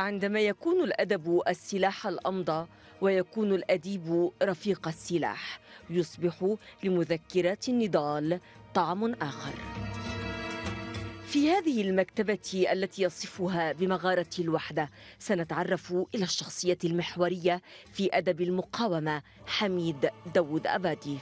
عندما يكون الأدب السلاح الأمضى ويكون الأديب رفيق السلاح يصبح لمذكرات النضال طعم آخر. في هذه المكتبة التي يصفها بمغارة الوحدة سنتعرف إلى الشخصية المحورية في أدب المقاومة حميد داوود أبادي.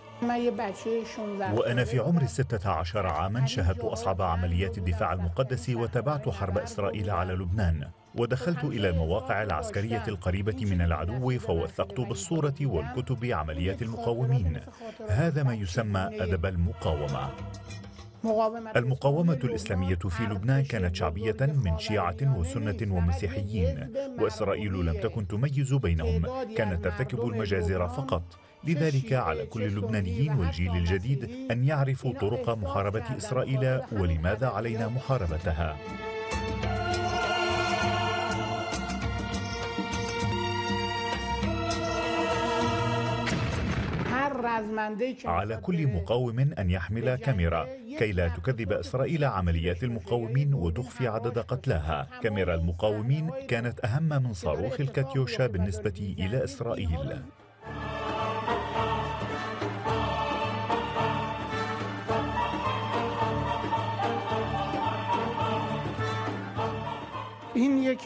وأنا في عمر 16 عاما شاهدت أصعب عمليات الدفاع المقدس وتابعت حرب إسرائيل على لبنان، ودخلت إلى المواقع العسكرية القريبة من العدو فوثقت بالصورة والكتب عمليات المقاومين. هذا ما يسمى أدب المقاومة. المقاومة الإسلامية في لبنان كانت شعبية من شيعة وسنة ومسيحيين، وإسرائيل لم تكن تميز بينهم، كانت ترتكب المجازر فقط. لذلك على كل اللبنانيين والجيل الجديد أن يعرفوا طرق محاربة إسرائيل ولماذا علينا محاربتها. على كل مقاوم أن يحمل كاميرا كي لا تكذب إسرائيل عمليات المقاومين وتخفي عدد قتلاها. كاميرا المقاومين كانت أهم من صاروخ الكاتيوشا بالنسبة إلى إسرائيل.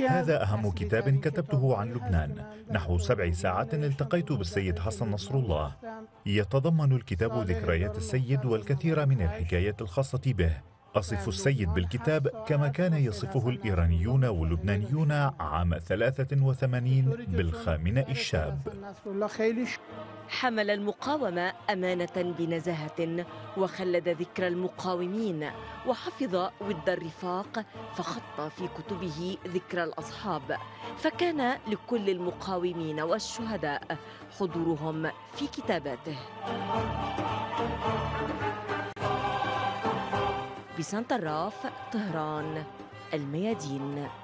هذا أهم كتاب كتبته عن لبنان. نحو 7 ساعات التقيت بالسيد حسن نصر الله. يتضمن الكتاب ذكريات السيد والكثير من الحكايات الخاصة به. أصف السيد بالكتاب كما كان يصفه الإيرانيون واللبنانيون عام 83 بالخامنئي الشاب. حمل المقاومة أمانة بنزاهة وخلد ذكر المقاومين وحفظ ود الرفاق، فخط في كتبه ذكر الأصحاب، فكان لكل المقاومين والشهداء حضورهم في كتاباته. بسنطراف، طهران، الميادين.